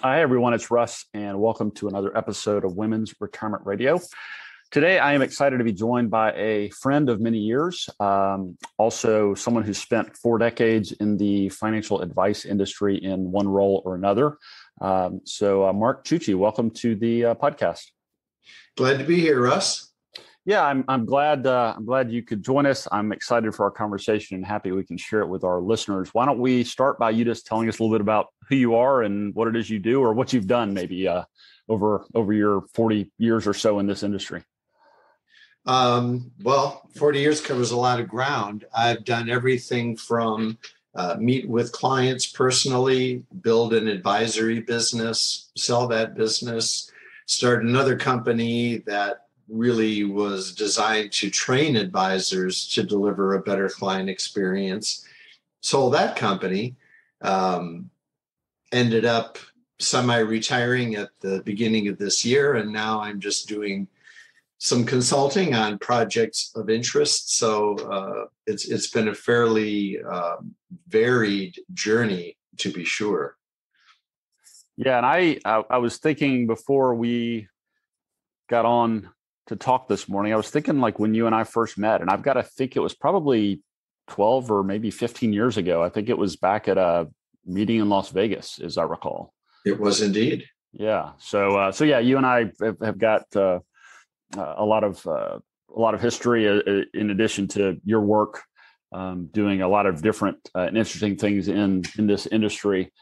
Hi, everyone. It's Russ, and welcome to another episode of Women's Retirement Radio. Today, I am excited to be joined by a friend of many years, also someone who spent 4 decades in the financial advice industry in one role or another. Mark Ciucci, welcome to the podcast. Glad to be here, Russ. Yeah, I'm glad you could join us. I'm excited for our conversation and happy we can share it with our listeners. Why don't we start by you just telling us a little bit about who you are and what it is you do, or what you've done maybe over your 40 years or so in this industry? 40 years covers a lot of ground. I've done everything from meet with clients personally, build an advisory business, sell that business, start another company that really was designed to train advisors to deliver a better client experience. Sold that company, ended up semi-retiring at the beginning of this year, and now I'm just doing some consulting on projects of interest. So it's been a fairly varied journey, to be sure. Yeah, and I was thinking before we got on to talk this morning, I was thinking like when you and I first met, and I've got to think it was probably 12 or maybe 15 years ago. I think it was back at a meeting in Las Vegas, as I recall. It was indeed. Yeah. So yeah, you and I have got a lot of history in addition to your work, doing a lot of different and interesting things in this industry.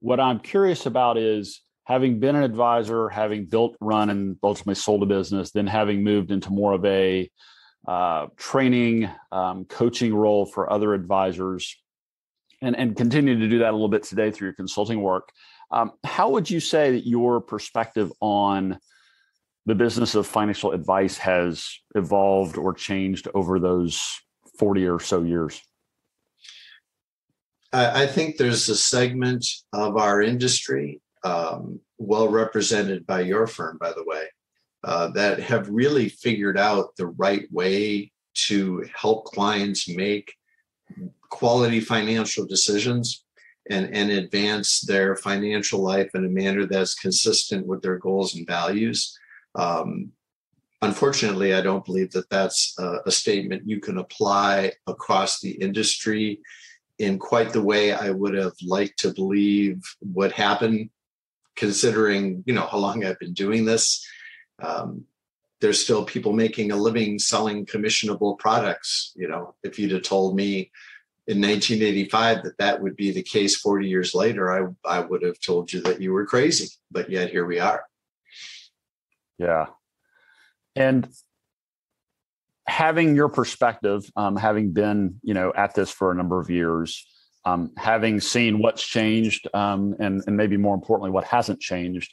What I'm curious about is, having been an advisor, having built, run, and ultimately sold a business, then having moved into more of a training, coaching role for other advisors, and continue to do that a little bit today through your consulting work, how would you say that your perspective on the business of financial advice has evolved or changed over those 40 or so years? I think there's a segment of our industry, well represented by your firm, by the way, that have really figured out the right way to help clients make quality financial decisions and advance their financial life in a manner that's consistent with their goals and values. Unfortunately, I don't believe that that's a statement you can apply across the industry in quite the way I would have liked to believe would happen, considering, how long I've been doing this. There's still people making a living selling commissionable products. If you'd have told me in 1985 that would be the case 40 years later, I would have told you that you were crazy, but yet here we are. Yeah. And having your perspective, having been, at this for a number of years, having seen what's changed, and maybe more importantly, what hasn't changed,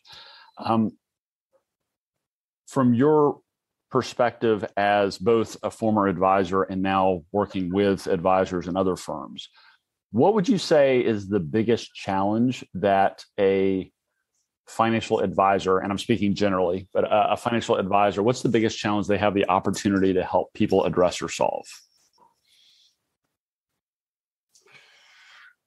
from your perspective as both a former advisor and now working with advisors and other firms, what would you say is the biggest challenge that a financial advisor, and I'm speaking generally, but a financial advisor, what's the biggest challenge they have the opportunity to help people address or solve?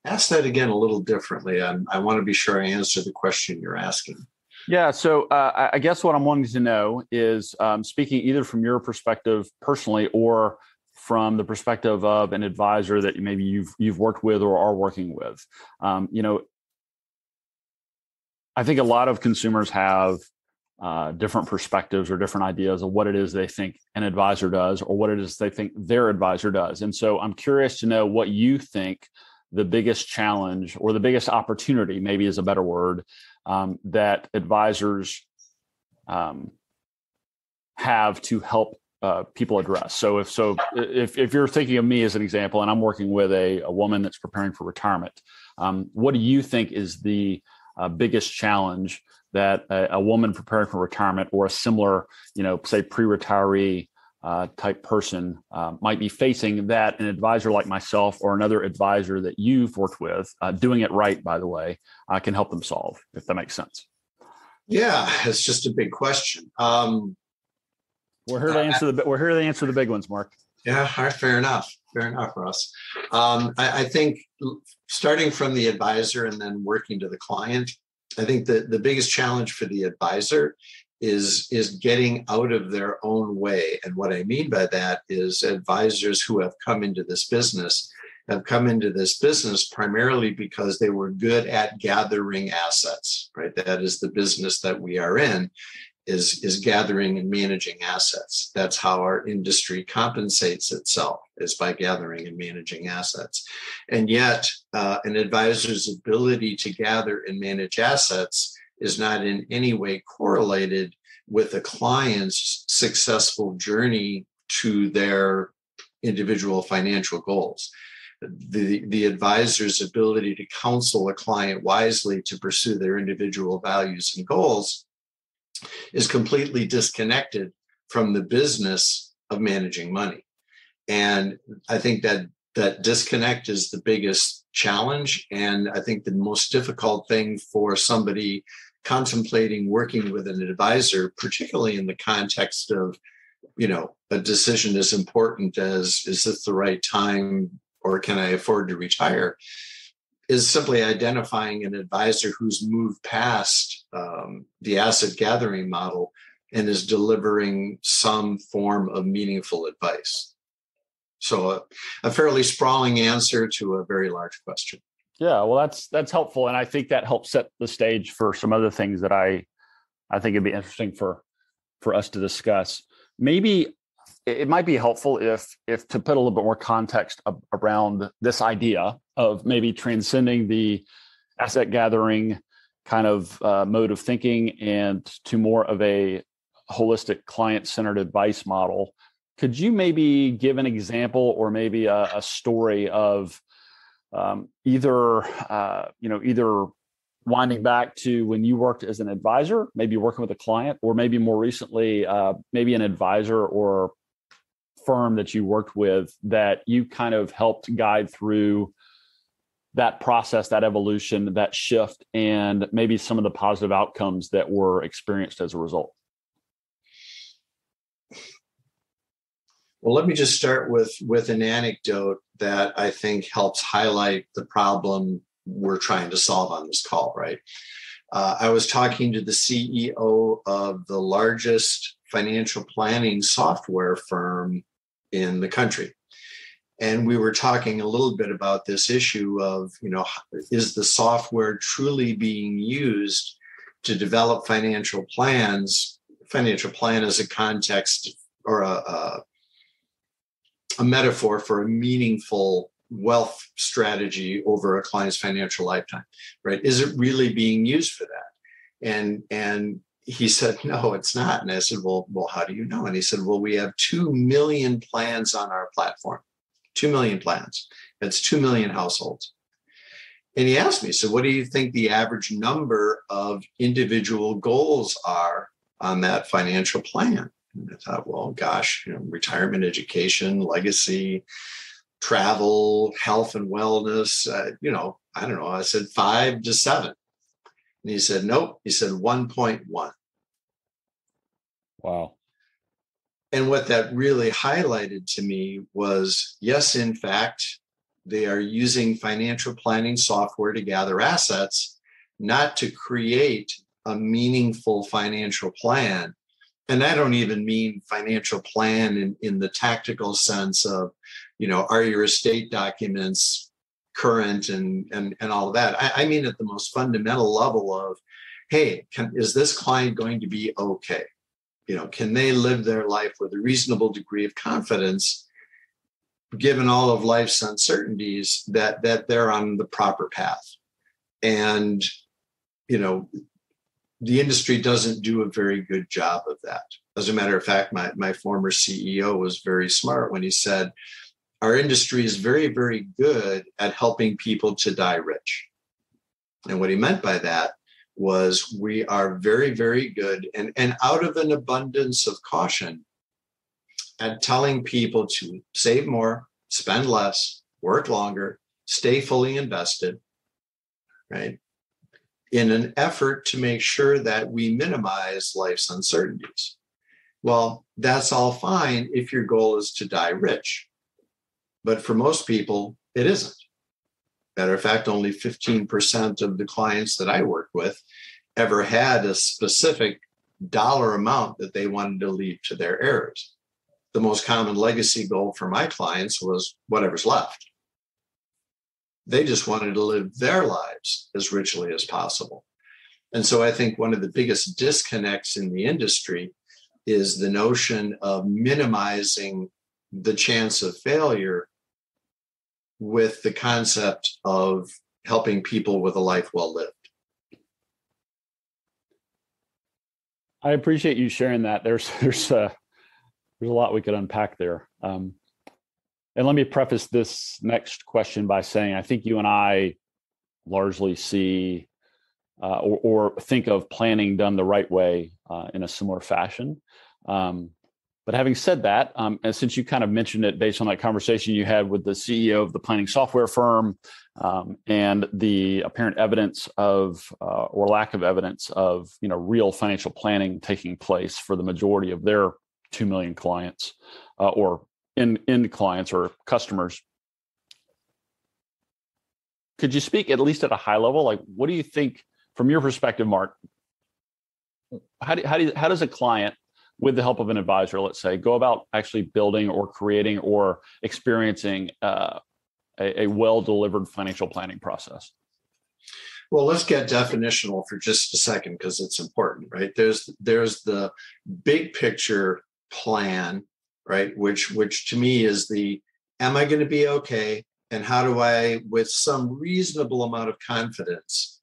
Ask that again a little differently. I want to be sure I answer the question you're asking. Yeah. So I guess what I'm wanting to know is, speaking either from your perspective personally or from the perspective of an advisor that maybe you've worked with or are working with, I think a lot of consumers have different perspectives or different ideas of what it is they think an advisor does or what it is they think their advisor does. And so I'm curious to know what you think the biggest challenge or the biggest opportunity, maybe is a better word, that advisors have to help people address. So if you're thinking of me as an example, and I'm working with a woman that's preparing for retirement, what do you think is the biggest challenge that a woman preparing for retirement or a similar, say pre-retiree type person might be facing that an advisor like myself or another advisor that you've worked with, doing it right, by the way, can help them solve, if that makes sense? Yeah, it's just a big question. We're here to answer the big ones, Mark. Yeah, fair enough, Russ. I think starting from the advisor and then working to the client, I think that the biggest challenge for the advisor is getting out of their own way. And what I mean by that is advisors who have come into this business primarily because they were good at gathering assets, right? That is the business that we are in, is gathering and managing assets. That's how our industry compensates itself, is by gathering and managing assets. And yet an advisor's ability to gather and manage assets is not in any way correlated with a client's successful journey to their individual financial goals. The advisor's ability to counsel a client wisely to pursue their individual values and goals is completely disconnected from the business of managing money. And I think that disconnect is the biggest challenge. And I think the most difficult thing for somebody contemplating working with an advisor, particularly in the context of, you know, a decision as important as, is this the right time, or can I afford to retire, is simply identifying an advisor who's moved past the asset gathering model and is delivering some form of meaningful advice. So a fairly sprawling answer to a very large question. Yeah, well, that's helpful. And I think that helps set the stage for some other things that I think it'd be interesting for us to discuss. Maybe it might be helpful if to put a little bit more context around this idea of maybe transcending the asset gathering kind of mode of thinking and to more of a holistic client-centered advice model. Could you maybe give an example or maybe a story of either winding back to when you worked as an advisor, maybe working with a client, or maybe more recently, maybe an advisor or firm that you worked with that you kind of helped guide through that process, that evolution, that shift, and maybe some of the positive outcomes that were experienced as a result? Well, let me just start with an anecdote that I think helps highlight the problem we're trying to solve on this call, right? I was talking to the CEO of the largest financial planning software firm in the country. And we were talking a little bit about this issue of, you know, is the software truly being used to develop financial plans? Financial plan is a context or a metaphor for a meaningful wealth strategy over a client's financial lifetime, right? Is it really being used for that? And he said, no, it's not. And I said, well, how do you know? And he said, well, we have 2 million plans on our platform, 2 million plans. That's 2 million households. And he asked me, so what do you think the average number of individual goals are on that financial plan? And I thought, well, gosh, you know, retirement, education, legacy, travel, health and wellness, I don't know. I said 5 to 7. And he said, nope. He said 1.1. Wow. And what that really highlighted to me was, yes, in fact, they are using financial planning software to gather assets, not to create a meaningful financial plan. And I don't even mean financial plan in the tactical sense of, you know, are your estate documents current and all of that. I mean at the most fundamental level of, hey, is this client going to be okay? You know, can they live their life with a reasonable degree of confidence, given all of life's uncertainties, that they're on the proper path? And, you know, the industry doesn't do a very good job of that. As a matter of fact, my former CEO was very smart when he said, our industry is very, very good at helping people to die rich. And what he meant by that was we are very, very good and out of an abundance of caution at telling people to save more, spend less, work longer, stay fully invested, right? In an effort to make sure that we minimize life's uncertainties. Well, that's all fine if your goal is to die rich. But for most people, it isn't. Matter of fact, only 15% of the clients that I work with ever had a specific dollar amount that they wanted to leave to their heirs. The most common legacy goal for my clients was whatever's left. They just wanted to live their lives as richly as possible. And so I think one of the biggest disconnects in the industry is the notion of minimizing the chance of failure with the concept of helping people with a life well lived. I appreciate you sharing that. There's a lot we could unpack there. And let me preface this next question by saying, I think you and I largely see or think of planning done the right way in a similar fashion. But having said that, and since you kind of mentioned it based on that conversation you had with the CEO of the planning software firm and the apparent evidence of or lack of evidence of, you know, real financial planning taking place for the majority of their 2 million clients or in clients or customers. Could you speak at least at a high level? Like, what do you think from your perspective, Mark? How does a client with the help of an advisor, let's say, go about actually building or creating or experiencing a well-delivered financial planning process? Well, let's get definitional for just a second because it's important, right? There's the big picture plan, right? Which to me is the, am I going to be okay? And how do I, with some reasonable amount of confidence,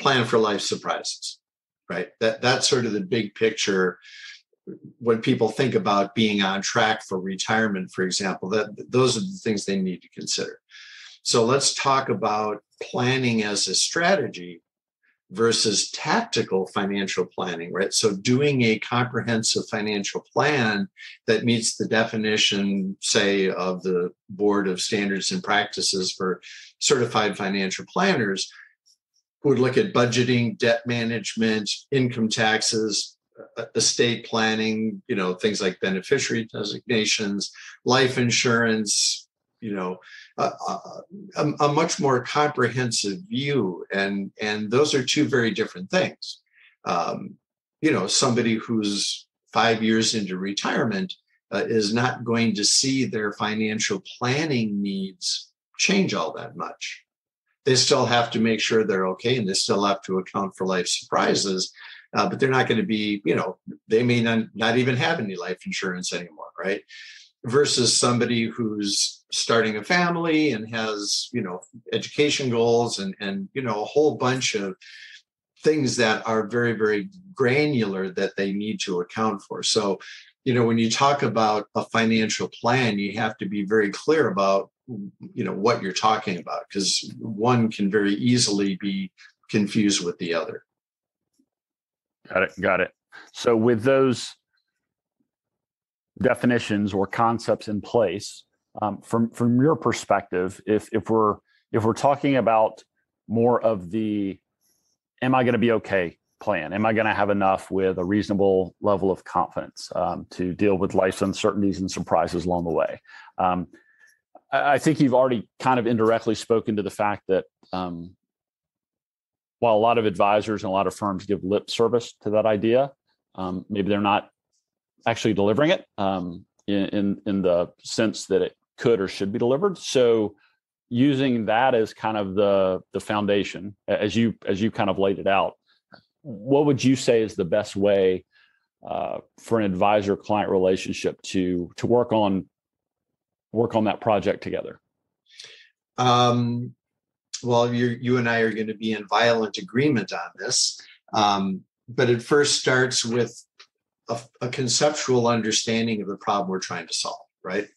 plan for life surprises, right? That's sort of the big picture. When people think about being on track for retirement, for example, those are the things they need to consider. So let's talk about planning as a strategy versus tactical financial planning, right? So doing a comprehensive financial plan that meets the definition, say, of the Board of Standards and Practices for Certified Financial Planners, who would look at budgeting, debt management, income taxes, estate planning, you know, things like beneficiary designations, life insurance, you know, a much more comprehensive view. And those are two very different things. You know, somebody who's 5 years into retirement is not going to see their financial planning needs change all that much. They still have to make sure they're okay, and they still have to account for life surprises. But they're not going to be, you know, they may not even have any life insurance anymore, right? Versus somebody who's starting a family and has, you know, education goals and you know, a whole bunch of things that are very, very granular that they need to account for. So, you know, when you talk about a financial plan, you have to be very clear about, you know, what you're talking about, because one can very easily be confused with the other. Got it. So with those definitions or concepts in place, from your perspective, if we're talking about more of the, am I going to be okay plan? Am I going to have enough with a reasonable level of confidence to deal with life's uncertainties and surprises along the way? I think you've already kind of indirectly spoken to the fact that while a lot of advisors and a lot of firms give lip service to that idea, maybe they're not actually delivering it in the sense that it could or should be delivered. So using that as kind of the foundation, as you kind of laid it out, what would you say is the best way for an advisor-client relationship to work on that project together? Well, you and I are going to be in violent agreement on this, but it first starts with a conceptual understanding of the problem we're trying to solve, right?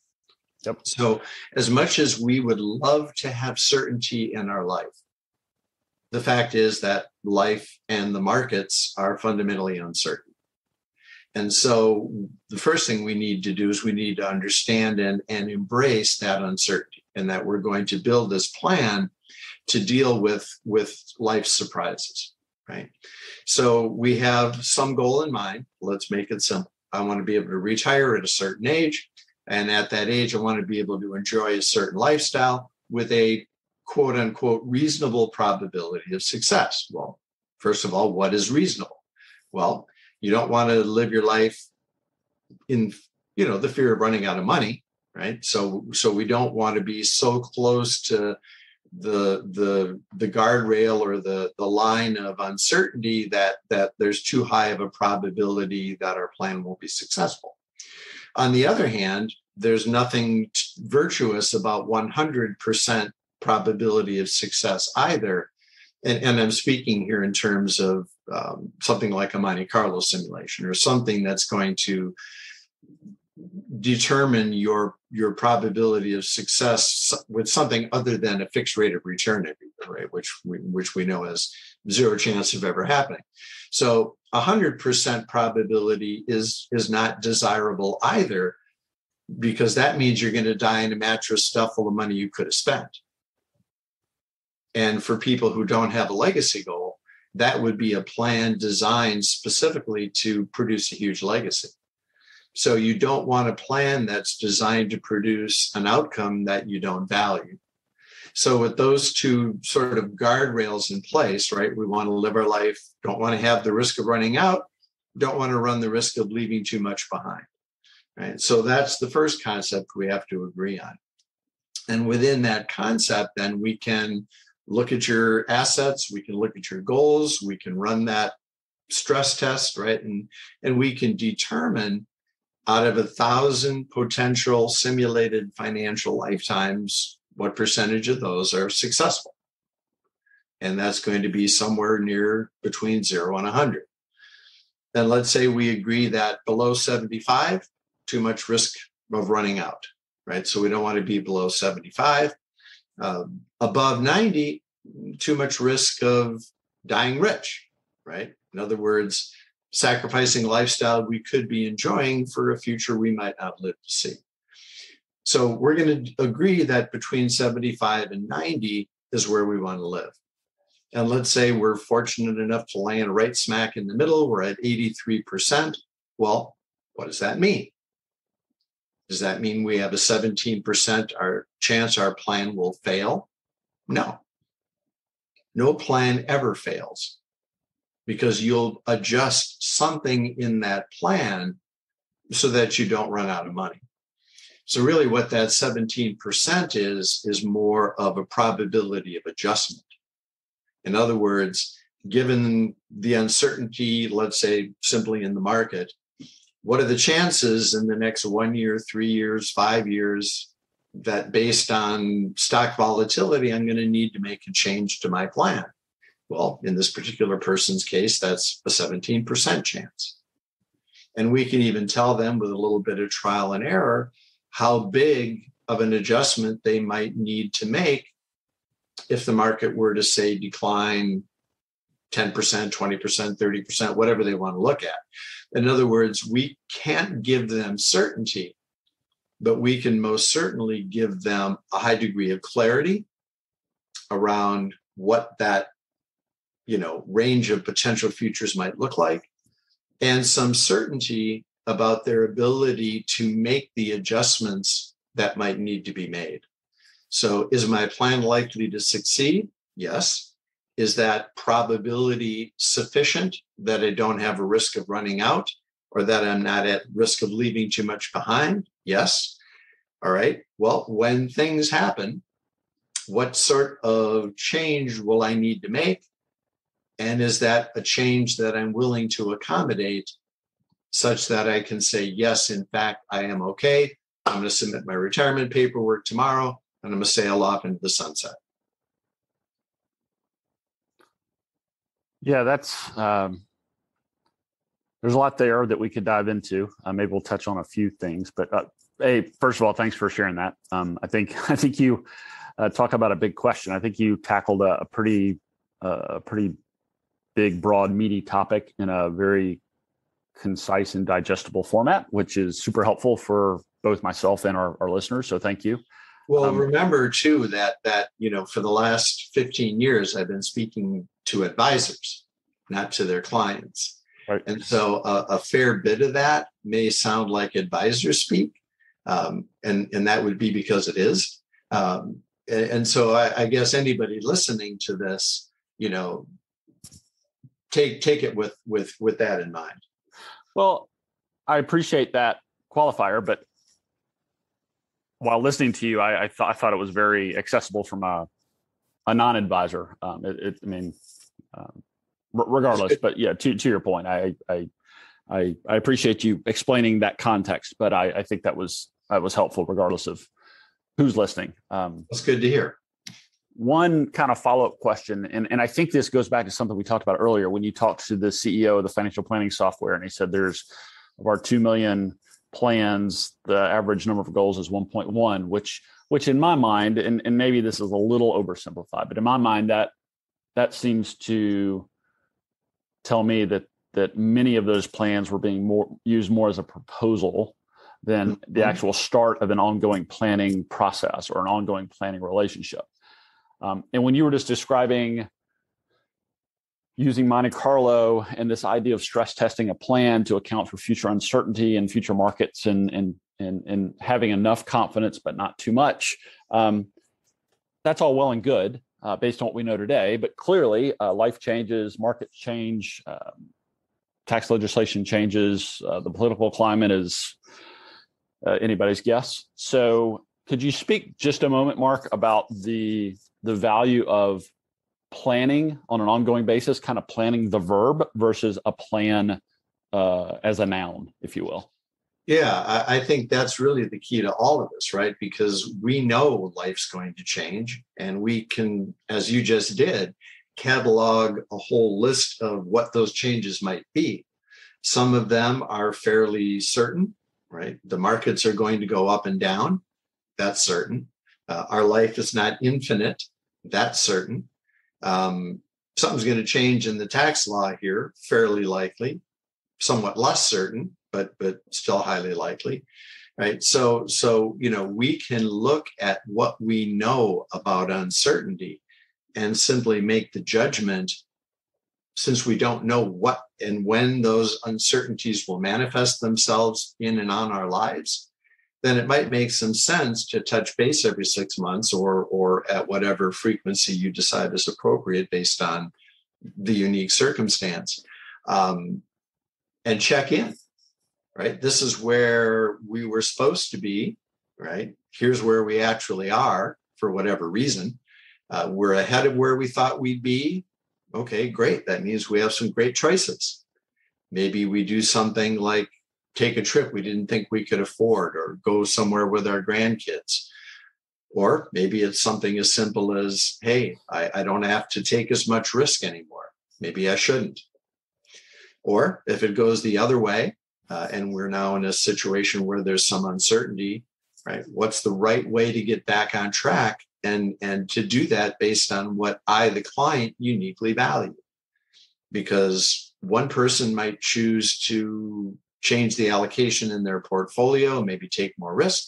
Yep. So as much as we would love to have certainty in our life, the fact is that life and the markets are fundamentally uncertain. And so the first thing we need to do is we need to understand and embrace that uncertainty, and that we're going to build this plan to deal with life's surprises, right? So we have some goal in mind. Let's make it simple. I want to be able to retire at a certain age. And at that age, I want to be able to enjoy a certain lifestyle with a quote unquote reasonable probability of success. Well, first of all, what is reasonable? Well, you don't want to live your life in, you know, the fear of running out of money, right? So we don't want to be so close to the guardrail or the line of uncertainty that there's too high of a probability that our plan won't be successful. On the other hand, there's nothing virtuous about 100% probability of success either. And I'm speaking here in terms of something like a Monte Carlo simulation or something that's going to determine your probability of success with something other than a fixed rate of return every year, right? Which we know has zero chance of ever happening. So 100% probability is not desirable either, because that means you're going to die in a mattress stuffed full of money you could have spent. And for people who don't have a legacy goal, that would be a plan designed specifically to produce a huge legacy. So you don't want a plan that's designed to produce an outcome that you don't value. So with those two sort of guardrails in place, right, we want to live our life, don't want to have the risk of running out, don't want to run the risk of leaving too much behind, right? So that's the first concept we have to agree on. And within that concept, then we can look at your assets, we can look at your goals, we can run that stress test, right? And we can determine out of 1,000 potential simulated financial lifetimes, what percentage of those are successful. And that's going to be somewhere near between 0 and 100. Then let's say we agree that below 75, too much risk of running out, right? So we don't want to be below 75. Above 90, too much risk of dying rich, right? In other words, sacrificing lifestyle we could be enjoying for a future we might not live to see. So we're going to agree that between 75 and 90 is where we want to live. And let's say we're fortunate enough to land right smack in the middle. We're at 83%. Well, what does that mean? Does that mean we have a 17% chance our plan will fail? No. No plan ever fails, because you'll adjust something in that plan so that you don't run out of money. So really what that 17% is more of a probability of adjustment. In other words, given the uncertainty, let's say simply in the market, what are the chances in the next 1 year, 3 years, 5 years, that based on stock volatility, I'm going to need to make a change to my plan? Well, in this particular person's case, that's a 17% chance. And we can even tell them with a little bit of trial and error how big of an adjustment they might need to make if the market were to, say, decline 10%, 20%, 30%, whatever they want to look at. In other words, we can't give them certainty, but we can most certainly give them a high degree of clarity around what that, you know, range of potential futures might look like, and some certainty about their ability to make the adjustments that might need to be made. So is my plan likely to succeed? Yes. Is that probability sufficient that I don't have a risk of running out or that I'm not at risk of leaving too much behind? Yes. All right. Well, when things happen, what sort of change will I need to make? And is that a change that I'm willing to accommodate such that I can say, yes, in fact, I am okay. I'm going to submit my retirement paperwork tomorrow and I'm going to sail off into the sunset. Yeah, that's there's a lot there that we could dive into. Maybe we'll touch on a few things. But hey, first of all, thanks for sharing that. I think you talk about a big question. I think you tackled a pretty big, broad, meaty topic in a very concise and digestible format, which is super helpful for both myself and our listeners. So thank you. Well, remember too that you know, for the last 15 years, I've been speaking to advisors, not to their clients. Right. And so a fair bit of that may sound like advisor speak, and that would be because it is. And so I guess anybody listening to this, you know, take it with that in mind. Well, I appreciate that qualifier, but while listening to you, I thought it was very accessible from a non-advisor. Regardless, but yeah, to your point, I appreciate you explaining that context, but I think that was helpful regardless of who's listening. That's good to hear. One kind of follow-up question, and I think this goes back to something we talked about earlier when you talked to the CEO of the financial planning software, and he said there's of our 2 million plans, the average number of goals is 1.1, which in my mind, and maybe this is a little oversimplified, but in my mind that seems to tell me that many of those plans were being used more as a proposal than the actual start of an ongoing planning process or an ongoing planning relationship. And when you were just describing using Monte Carlo and this idea of stress testing a plan to account for future uncertainty and future markets and having enough confidence, but not too much, that's all well and good based on what we know today. But clearly life changes, markets change, tax legislation changes, the political climate is anybody's guess. So could you speak just a moment, Mark, about the value of planning on an ongoing basis, kind of planning the verb versus a plan as a noun, if you will? Yeah, I think that's really the key to all of this, right? Because we know life's going to change, and we can, as you just did, catalog a whole list of what those changes might be. Some of them are fairly certain, right? The markets are going to go up and down. That's certain. Our life is not infinite. That's certain. Something's going to change in the tax law here, fairly likely, somewhat less certain, but still highly likely, right? So, you know, we can look at what we know about uncertainty and simply make the judgment, since we don't know what and when those uncertainties will manifest themselves in and on our lives, then it might make some sense to touch base every 6 months or at whatever frequency you decide is appropriate based on the unique circumstance, and check in, right? This is where we were supposed to be, right? Here's where we actually are for whatever reason. We're ahead of where we thought we'd be. Okay, great. That means we have some great choices. Maybe we do something like take a trip we didn't think we could afford, or go somewhere with our grandkids. Or maybe it's something as simple as, hey, I don't have to take as much risk anymore. Maybe I shouldn't. Or if it goes the other way, and we're now in a situation where there's some uncertainty, right? What's the right way to get back on track? And to do that based on what I, the client, uniquely value. Because one person might choose to change the allocation in their portfolio, maybe take more risk.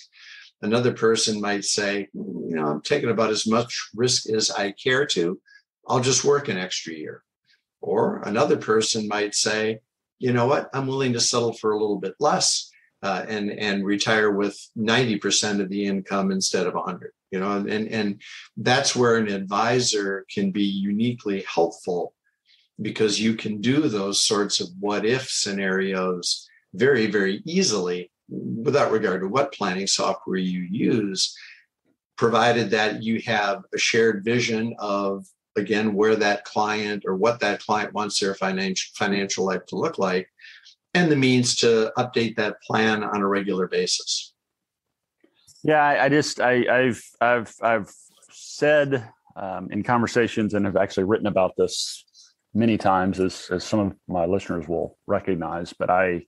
Another person might say, you know, I'm taking about as much risk as I care to. I'll just work an extra year. Or another person might say, you know what, I'm willing to settle for a little bit less and retire with 90% of the income instead of 100. You know, and that's where an advisor can be uniquely helpful, because you can do those sorts of what if scenarios very, very easily without regard to what planning software you use, provided that you have a shared vision of, again, where that client or what that client wants their financial life to look like, and the means to update that plan on a regular basis. Yeah, I've said in conversations, and have actually written about this many times, as some of my listeners will recognize. But I'm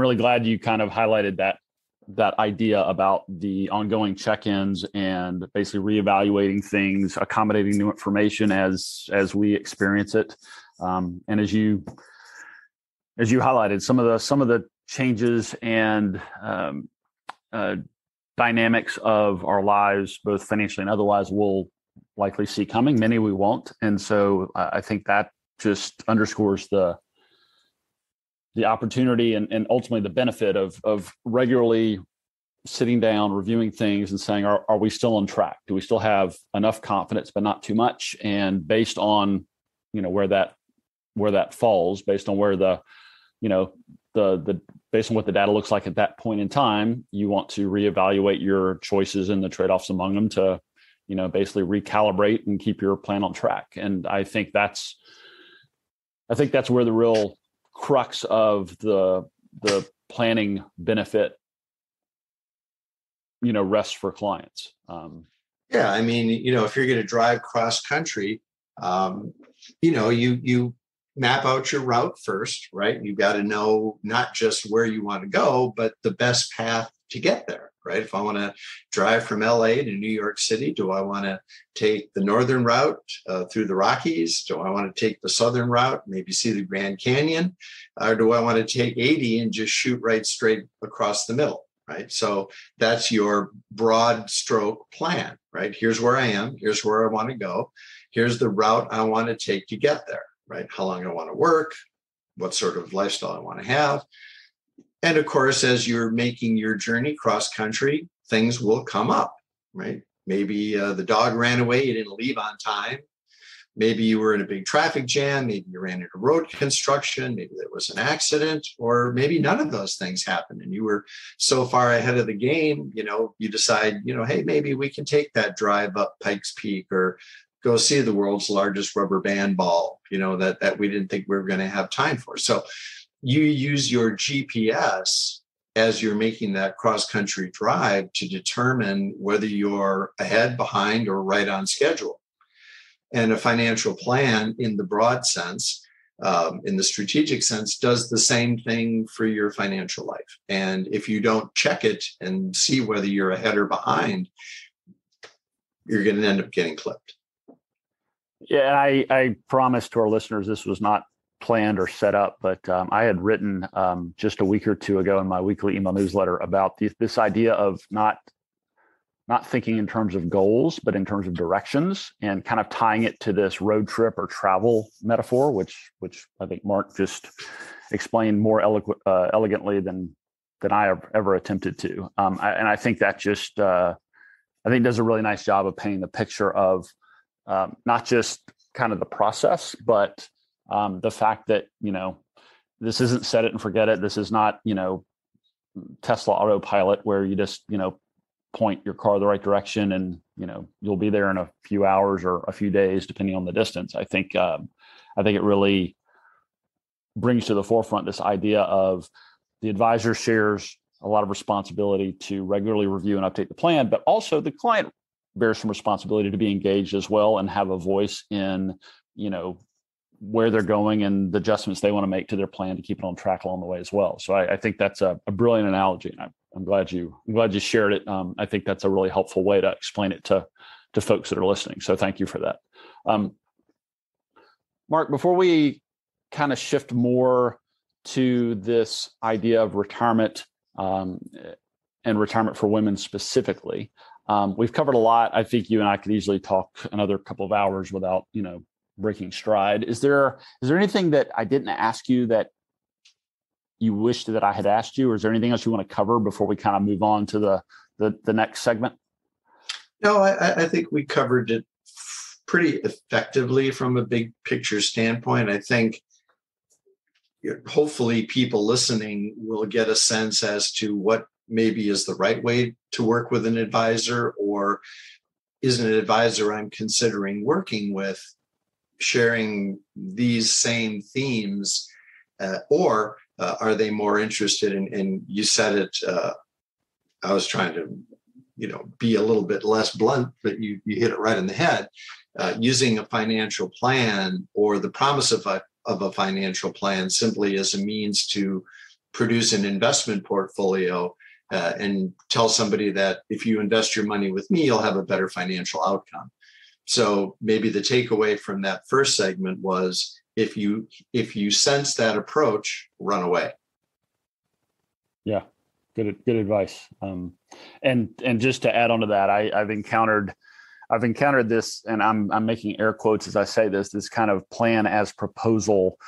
really glad you kind of highlighted that idea about the ongoing check-ins and basically reevaluating things, accommodating new information as we experience it, and as you highlighted, some of the changes and dynamics of our lives, both financially and otherwise, we'll likely see coming. Many we won't. And so I think that just underscores the opportunity and ultimately the benefit of regularly sitting down, reviewing things and saying, are we still on track? Do we still have enough confidence, but not too much? And based on, you know, where that falls, based on where the, you know, the based on what the data looks like at that point in time, you want to reevaluate your choices and the trade-offs among them to, you know, basically recalibrate and keep your plan on track. And I think that's where the real crux of the planning benefit, you know, rests for clients. Yeah, I mean, you know, if you're going to drive cross country, you know, you map out your route first, right? You've got to know not just where you want to go, but the best path to get there, right? If I want to drive from LA to New York City, do I want to take the northern route through the Rockies? Do I want to take the southern route, maybe see the Grand Canyon? Or do I want to take 80 and just shoot right straight across the middle, right? So that's your broad stroke plan, right? Here's where I am. Here's where I want to go. Here's the route I want to take to get there, right? How long I want to work, what sort of lifestyle I want to have. And of course, as you're making your journey cross country, things will come up, right? Maybe the dog ran away, you didn't leave on time. Maybe you were in a big traffic jam. Maybe you ran into road construction. Maybe there was an accident, or maybe none of those things happened. And you were so far ahead of the game, you know, you decide, you know, hey, maybe we can take that drive up Pikes Peak or go see the world's largest rubber band ball, you know, that we didn't think we were going to have time for. So you use your GPS as you're making that cross-country drive to determine whether you're ahead, behind, or right on schedule. And a financial plan in the broad sense, in the strategic sense, does the same thing for your financial life. And if you don't check it and see whether you're ahead or behind, you're going to end up getting clipped. Yeah, I promise to our listeners this was not planned or set up, but I had written just a week or two ago in my weekly email newsletter about this idea of not thinking in terms of goals, but in terms of directions, and kind of tying it to this road trip or travel metaphor, which I think Mark just explained more elegantly than I have ever attempted to. I think that just I think does a really nice job of painting the picture of not just kind of the process, but the fact that, you know, this isn't set it and forget it. This is not, you know, Tesla autopilot where you just, you know, point your car the right direction and, you know, you'll be there in a few hours or a few days, depending on the distance. I think it really brings to the forefront this idea of the advisor shares a lot of responsibility to regularly review and update the plan, but also the client bears some responsibility to be engaged as well and have a voice in, you know, where they're going and the adjustments they want to make to their plan to keep it on track along the way as well. So I think that's a brilliant analogy, and I'm glad you shared it. I think that's a really helpful way to explain it to folks that are listening. So thank you for that, Mark. Before we kind of shift more to this idea of retirement and retirement for women specifically. We've covered a lot. I think you and I could easily talk another couple of hours without, you know, breaking stride. Is there anything that I didn't ask you that you wished that I had asked you, or is there anything else you want to cover before we kind of move on to the next segment? No, I think we covered it pretty effectively from a big picture standpoint. I think hopefully people listening will get a sense as to what maybe is the right way to work with an advisor, or is an advisor I'm considering working with sharing these same themes, or are they more interested in, and you said it, I was trying to, you know, be a little bit less blunt, but you hit it right in the head, using a financial plan or the promise of a financial plan simply as a means to produce an investment portfolio and tell somebody that if you invest your money with me, you'll have a better financial outcome. So maybe the takeaway from that first segment was if you sense that approach, run away. Yeah, good advice. And just to add on to that, I've encountered this, and I'm making air quotes as I say this kind of plan as proposal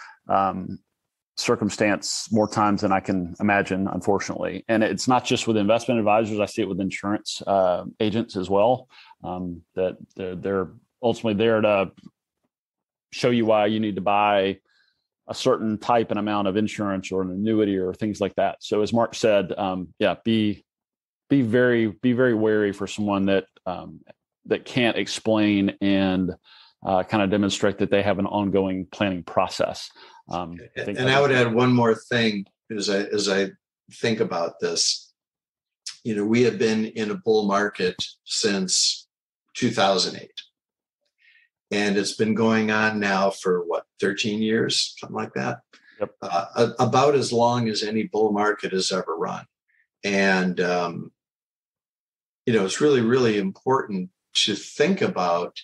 circumstance more times than I can imagine, unfortunately. And it's not just with investment advisors. I see it with insurance agents as well, that they're ultimately there to show you why you need to buy a certain type and amount of insurance or an annuity or things like that. So as Mark said, be very wary for someone that that can't explain and kind of demonstrate that they have an ongoing planning process. I would add one more thing as I think about this. You know, we have been in a bull market since 2008. And it's been going on now for 13 years, something like that. Yep. About as long as any bull market has ever run. And, you know, it's really, really important to think about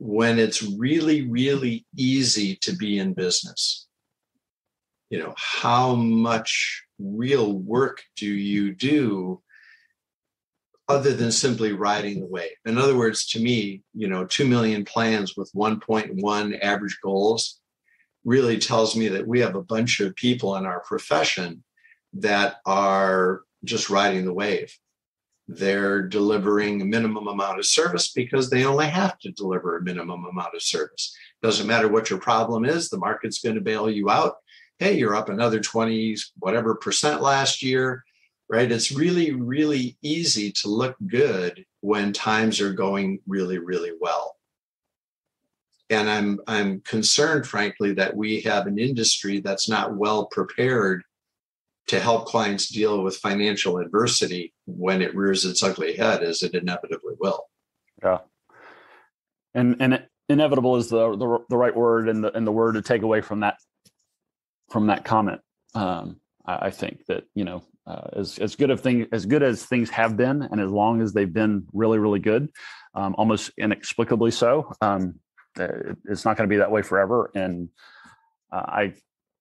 when it's really, really easy to be in business. You know, how much real work do you do other than simply riding the wave? In other words, to me, you know, 2 million plans with 1.1 average goals really tells me that we have a bunch of people in our profession that are just riding the wave. They're delivering a minimum amount of service because they only have to deliver a minimum amount of service. Doesn't matter what your problem is, the market's going to bail you out. Hey, you're up another 20 whatever percent last year. Right. It's really, really easy to look good when times are going really, really well. And I'm concerned, frankly, that we have an industry that's not well prepared to help clients deal with financial adversity when it rears its ugly head, as it inevitably will. Yeah. And inevitable is the right word and the word to take away from that comment. I think that, you know, as good as things have been, and as long as they've been really, really good, almost inexplicably so, it's not going to be that way forever. And I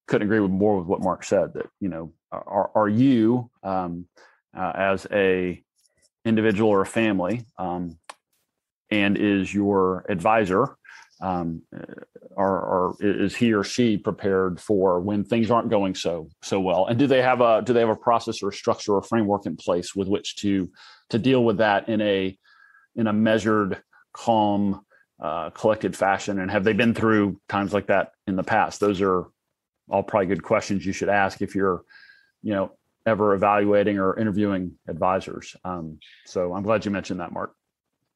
couldn't agree with more with what Mark said. That, you know, are you as a individual or a family, and is your advisor, is he or she prepared for when things aren't going so well? And do they have a process or structure or framework in place with which to deal with that in a measured, calm, collected fashion? And have they been through times like that in the past? Those are all probably good questions you should ask if you're, you know, ever evaluating or interviewing advisors. So I'm glad you mentioned that, Mark.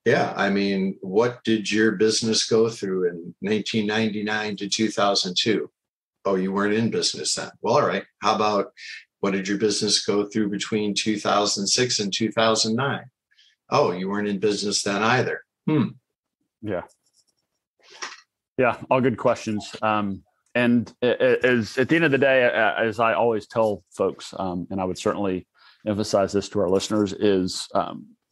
Yeah, I mean, what did your business go through in 1999 to 2002? Oh, you weren't in business then. Well, all right. How about what did your business go through between 2006 and 2009? Oh, you weren't in business then either. Yeah, all good questions. And as at the end of the day, as I always tell folks, and I would certainly emphasize this to our listeners, is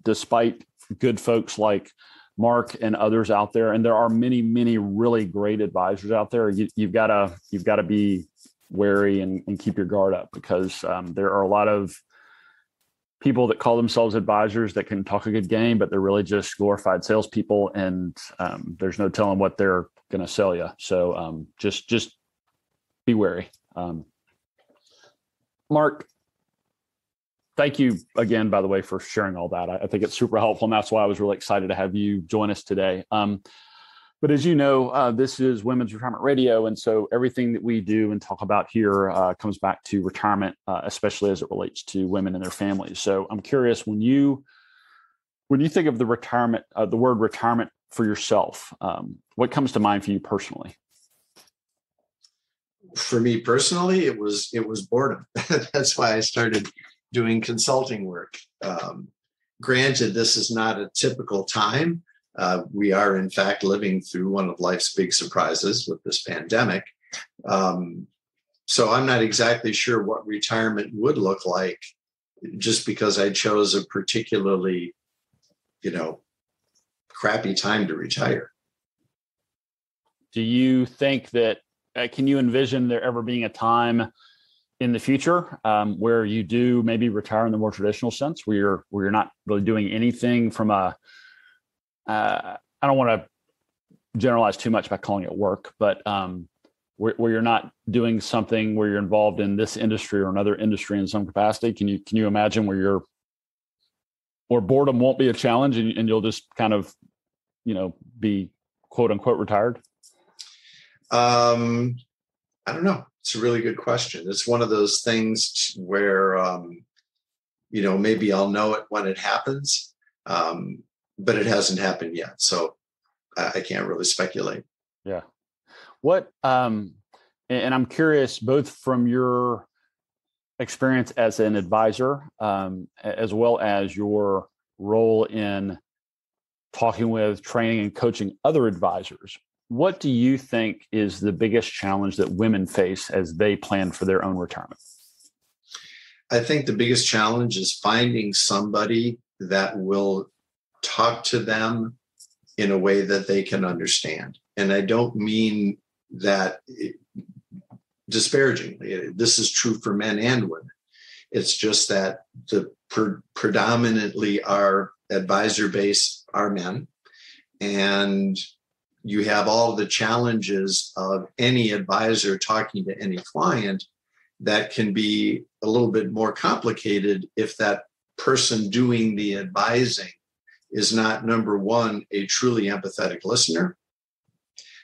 despite good folks like Mark and others out there, and there are many, many really great advisors out there, You've got to be wary and keep your guard up, because there are a lot of people that call themselves advisors that can talk a good game, but they're really just glorified salespeople, and there's no telling what they're going to sell you. So just be wary. Mark, thank you again, by the way, for sharing all that. I think it's super helpful, and that's why I was really excited to have you join us today. But as you know, this is Women's Retirement Radio, and so everything that we do and talk about here comes back to retirement, especially as it relates to women and their families. So I'm curious, when you think of the retirement, the word retirement for yourself, what comes to mind for you personally? For me personally, it was boredom. That's why I started doing consulting work. Granted, this is not a typical time. We are, in fact, living through one of life's big surprises with this pandemic. So I'm not exactly sure what retirement would look like, just because I chose a particularly, you know, crappy time to retire. Do you think that, can you envision there ever being a time in the future, where you do maybe retire in the more traditional sense, where you're not really doing anything from a, I don't want to generalize too much by calling it work, but where you're not doing something where you're involved in this industry or another industry in some capacity? Can you imagine where you're, or boredom won't be a challenge and you'll just kind of, be quote unquote retired? I don't know. It's a really good question. It's one of those things where, maybe I'll know it when it happens, but it hasn't happened yet. So I can't really speculate. Yeah. What, and I'm curious, both from your experience as an advisor, as well as your role in talking with, training, and coaching other advisors, what do you think is the biggest challenge that women face as they plan for their own retirement? I think the biggest challenge is finding somebody that will talk to them in a way that they can understand. And I don't mean that disparagingly. This is true for men and women. It's just that the predominantly our advisor base are men, and you have all the challenges of any advisor talking to any client that can be a little bit more complicated if that person doing the advising is not, number one, a truly empathetic listener,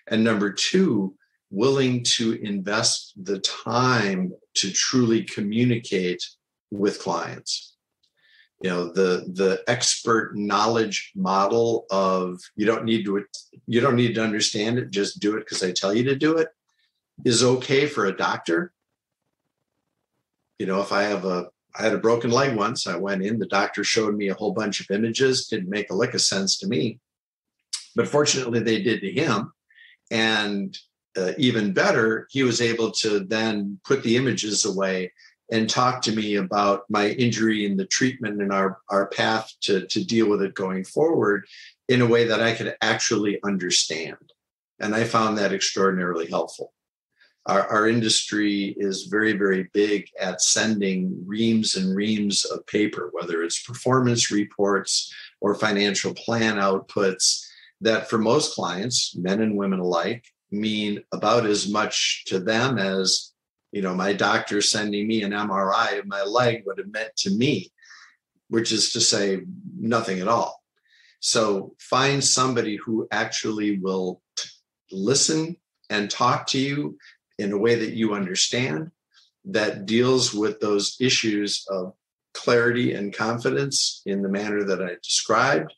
and number two, willing to invest the time to truly communicate with clients. The expert knowledge model of you don't need to understand it, just do it because I tell you to do it, is okay for a doctor. If I had a broken leg once, I went in, the doctor showed me a whole bunch of images, didn't make a lick of sense to me, but fortunately they did to him. And even better, he was able to then put the images away and talk to me about my injury and the treatment and our path to deal with it going forward in a way that I could actually understand. And I found that extraordinarily helpful. Our industry is very, very big at sending reams and reams of paper, whether it's performance reports or financial plan outputs, that for most clients, men and women alike, mean about as much to them as, my doctor sending me an MRI of my leg would have meant to me, which is to say nothing at all. So find somebody who actually will listen and talk to you in a way that you understand, that deals with those issues of clarity and confidence in the manner that I described,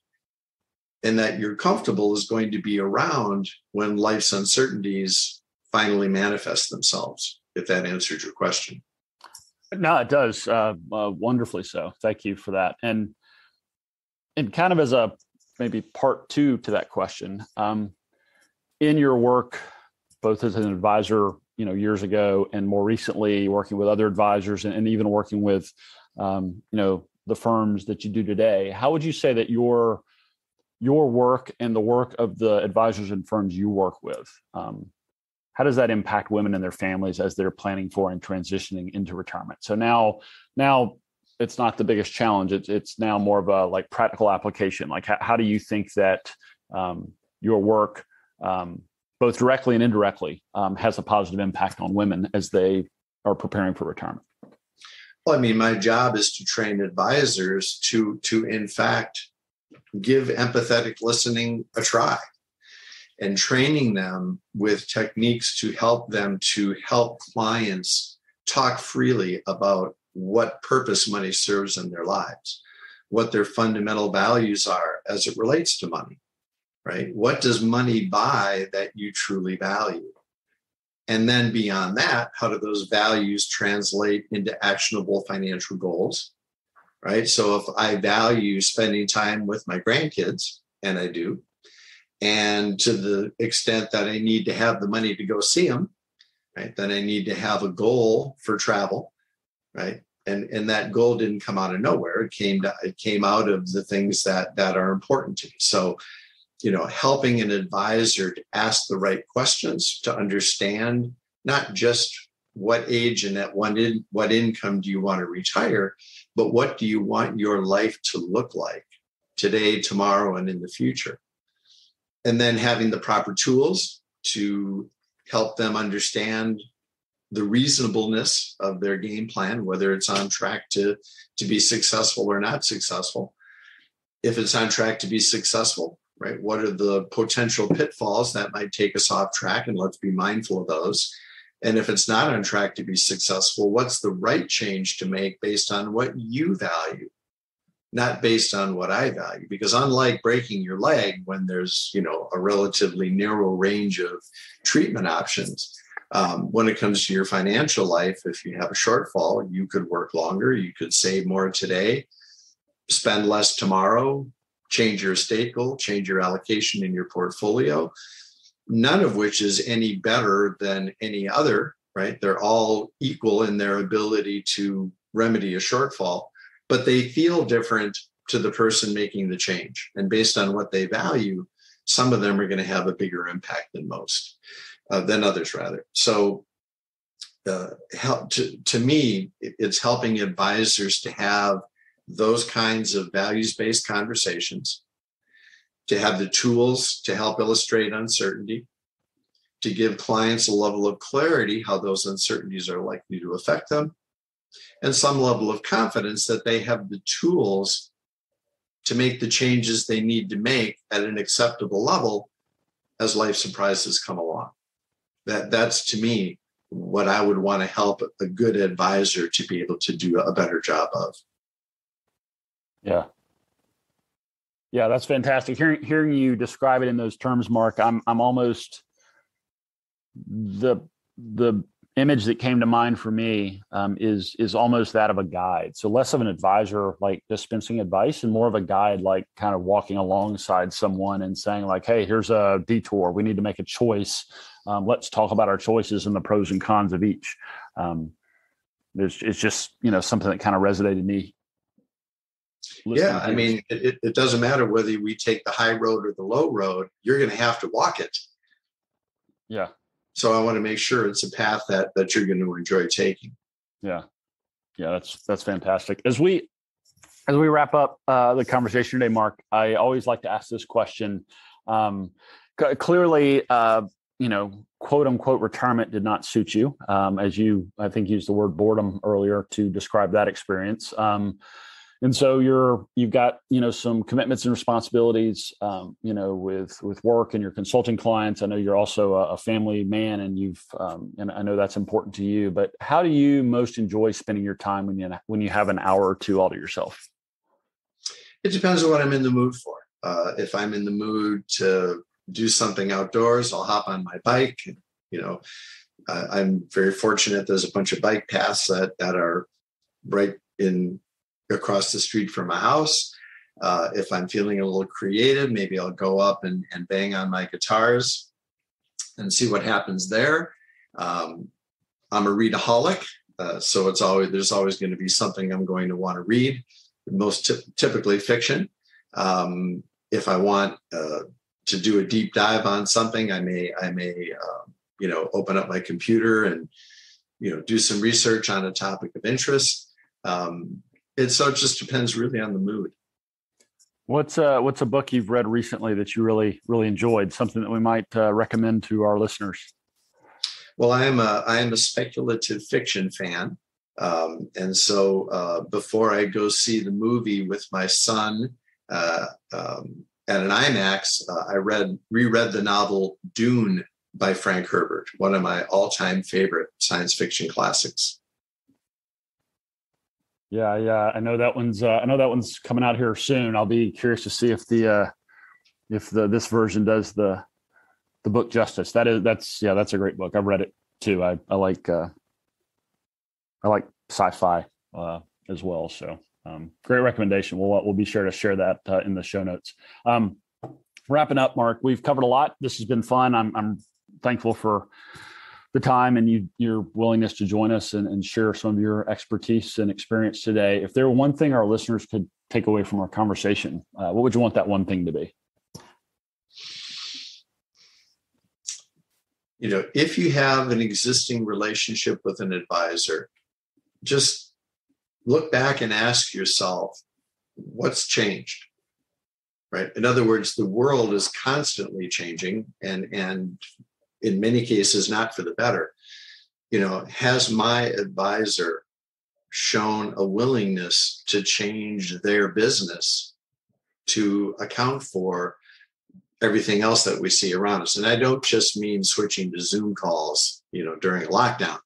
and that you're comfortable is going to be around when life's uncertainties finally manifest themselves, if that answered your question. No, it does. Wonderfully so. Thank you for that. And kind of as a maybe part two to that question, in your work, both as an advisor, years ago, and more recently working with other advisors and even working with, the firms that you do today, how would you say that your work and the work of the advisors and firms you work with, how does that impact women and their families as they're planning for and transitioning into retirement? So now it's not the biggest challenge. It's now more of a like practical application. Like how do you think that your work, both directly and indirectly, has a positive impact on women as they are preparing for retirement? Well, my job is to train advisors to in fact, give empathetic listening a try, and training them with techniques to help them to help clients talk freely about what purpose money serves in their lives, what their fundamental values are as it relates to money, right? What does money buy that you truly value? And then beyond that, how do those values translate into actionable financial goals? Right. So if I value spending time with my grandkids, and I do, and to the extent that I need to have the money to go see them, right, then I need to have a goal for travel. Right. And that goal didn't come out of nowhere. It came out of the things that are important to me. So, helping an advisor to ask the right questions, to understand not just what age and at what income do you want to retire, but what do you want your life to look like today, tomorrow, and in the future? And then having the proper tools to help them understand the reasonableness of their game plan, whether it's on track to be successful or not successful. If it's on track to be successful, right? What are the potential pitfalls that might take us off track? And let's be mindful of those. And if it's not on track to be successful, what's the right change to make based on what you value, not based on what I value? Because unlike breaking your leg, when there's, you know, a relatively narrow range of treatment options, when it comes to your financial life, if you have a shortfall, you could work longer, you could save more today, spend less tomorrow, change your estate goal, change your allocation in your portfolio, none of which is any better than any other, right? They're all equal in their ability to remedy a shortfall, but they feel different to the person making the change. And based on what they value, some of them are going to have a bigger impact than most. Than others, rather. So to me, it's helping advisors to have those kinds of values-based conversations, to have the tools to help illustrate uncertainty, to give clients a level of clarity how those uncertainties are likely to affect them, and some level of confidence that they have the tools to make the changes they need to make at an acceptable level as life surprises come along. That's to me what I would want to help a good advisor to be able to do a better job of. Yeah, that's fantastic. Hearing you describe it in those terms, Mark, I'm almost the image that came to mind for me is almost that of a guide. So less of an advisor like dispensing advice and more of a guide, like kind of walking alongside someone and saying like, hey, here's a detour. We need to make a choice. Let's talk about our choices and the pros and cons of each. It's just, you know, something that kind of resonated me. Yeah. I mean, it doesn't matter whether we take the high road or the low road, you're going to have to walk it. Yeah. So I want to make sure it's a path that you're going to enjoy taking. Yeah, that's fantastic. As we wrap up the conversation today, Mark, I always like to ask this question. Clearly, you know, quote unquote, retirement did not suit you, as you, I think, used the word boredom earlier to describe that experience. And so you've got, you know, some commitments and responsibilities, you know, with work and your consulting clients. I know you're also a family man, and and I know that's important to you, but how do you most enjoy spending your time when you have an hour or two all to yourself? It depends on what I'm in the mood for. If I'm in the mood to do something outdoors, I'll hop on my bike. You know, I'm very fortunate. There's a bunch of bike paths that are right in across the street from my house. If I'm feeling a little creative, maybe I'll go up and bang on my guitars and see what happens there. I'm a readaholic, so there's always going to be something I'm going to want to read, most typically fiction. If I want to do a deep dive on something, I may you know, open up my computer and, you know, do some research on a topic of interest. It just depends really on the mood. What's a book you've read recently that you really, really enjoyed? Something that we might recommend to our listeners? Well, I am a speculative fiction fan. And so before I go see the movie with my son at an IMAX, I reread the novel Dune by Frank Herbert, one of my all-time favorite science fiction classics. Yeah, I know that one's coming out here soon. I'll be curious to see if this version does the book justice. That's a great book. I've read it too. I like sci-fi as well. So great recommendation. We'll be sure to share that in the show notes. Wrapping up, Mark, we've covered a lot. This has been fun. I'm thankful for the time and your willingness to join us and share some of your expertise and experience today. If there were one thing our listeners could take away from our conversation, what would you want that one thing to be? You know, if you have an existing relationship with an advisor, just look back and ask yourself, what's changed? Right? In other words, the world is constantly changing and in many cases not for the better. You know, has my advisor shown a willingness to change their business to account for everything else that we see around us? And I don't just mean switching to Zoom calls, you know, during a lockdown.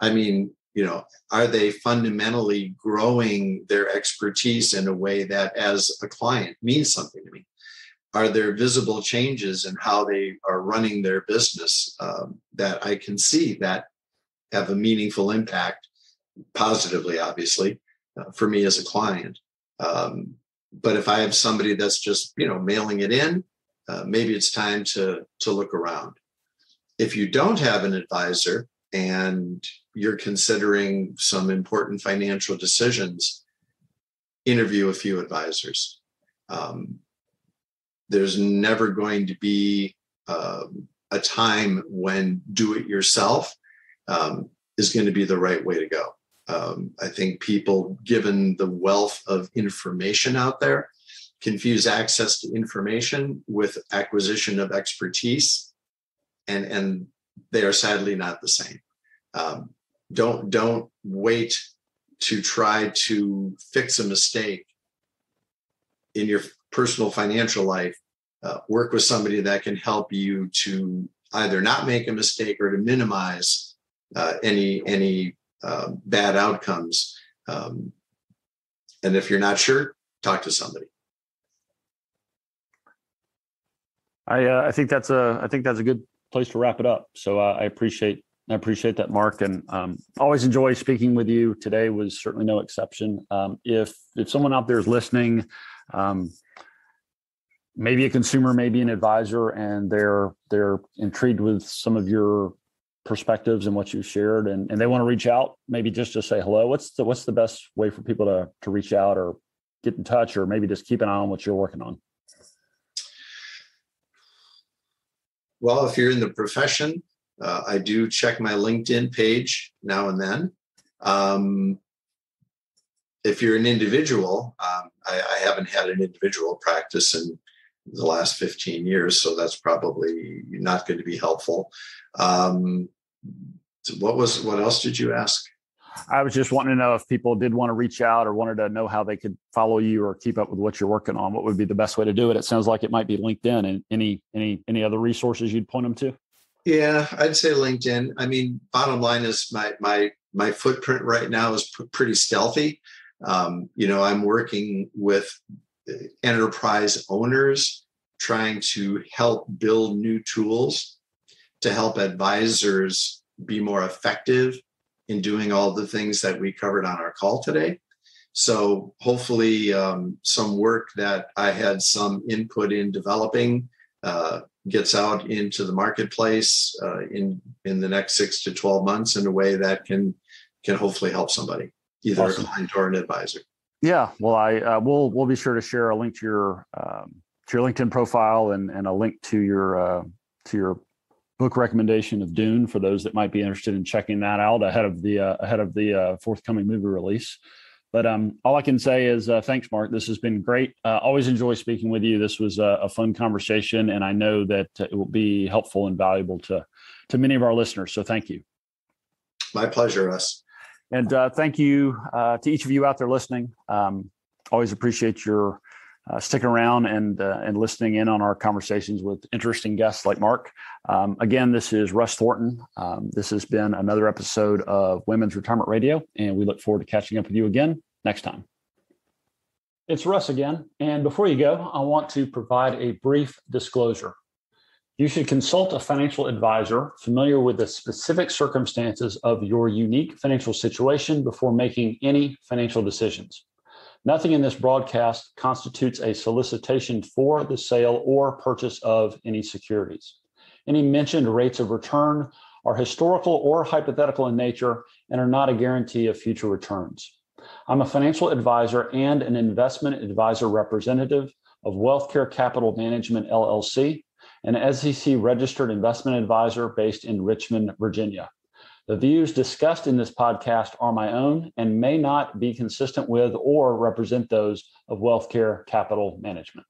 I mean, you know, are they fundamentally growing their expertise in a way that as a client means something to me? Are there visible changes in how they are running their business that I can see that have a meaningful impact positively, obviously, for me as a client? But if I have somebody that's just, you know, mailing it in, maybe it's time to look around. If you don't have an advisor and you're considering some important financial decisions, interview a few advisors. There's never going to be a time when do-it-yourself is going to be the right way to go. I think people, given the wealth of information out there, confuse access to information with acquisition of expertise, and they are sadly not the same. Don't wait to try to fix a mistake in your personal financial life. Work with somebody that can help you to either not make a mistake or to minimize any bad outcomes. And if you're not sure, talk to somebody. I think that's a good place to wrap it up. So I appreciate that, Mark, and always enjoy speaking with you. Today was certainly no exception. If someone out there is listening, maybe a consumer, maybe an advisor, and they're intrigued with some of your perspectives and what you've shared, and they want to reach out, maybe just to say hello. What's the best way for people to reach out or get in touch, or maybe just keep an eye on what you're working on? Well, if you're in the profession, I do check my LinkedIn page now and then. If you're an individual, I haven't had an individual practice in the last 15 years, so that's probably not going to be helpful. What else did you ask? I was just wanting to know if people did want to reach out or wanted to know how they could follow you or keep up with what you're working on. What would be the best way to do it? It sounds like it might be LinkedIn, and any other resources you'd point them to? Yeah, I'd say LinkedIn. I mean, bottom line is my footprint right now is pretty stealthy. You know, I'm working with enterprise owners, trying to help build new tools to help advisors be more effective in doing all the things that we covered on our call today. So hopefully some work that I had some input in developing gets out into the marketplace in the next 6 to 12 months in a way that can hopefully help somebody, either awesome. A client or an advisor. Yeah, well, we'll be sure to share a link to your LinkedIn profile and a link to your book recommendation of Dune for those that might be interested in checking that out ahead of the forthcoming movie release. But all I can say is thanks, Mark. This has been great. Always enjoy speaking with you. This was a fun conversation, and I know that it will be helpful and valuable to many of our listeners. So thank you. My pleasure, Russ. And thank you to each of you out there listening. Always appreciate your sticking around and listening in on our conversations with interesting guests like Mark. Again, this is Russ Thornton. This has been another episode of Women's Retirement Radio, and we look forward to catching up with you again next time. It's Russ again. And before you go, I want to provide a brief disclosure. You should consult a financial advisor familiar with the specific circumstances of your unique financial situation before making any financial decisions. Nothing in this broadcast constitutes a solicitation for the sale or purchase of any securities. Any mentioned rates of return are historical or hypothetical in nature and are not a guarantee of future returns. I'm a financial advisor and an investment advisor representative of Wealthcare Capital Management, LLC, an SEC-registered investment advisor based in Richmond, Virginia. The views discussed in this podcast are my own and may not be consistent with or represent those of Wealthcare Capital Management.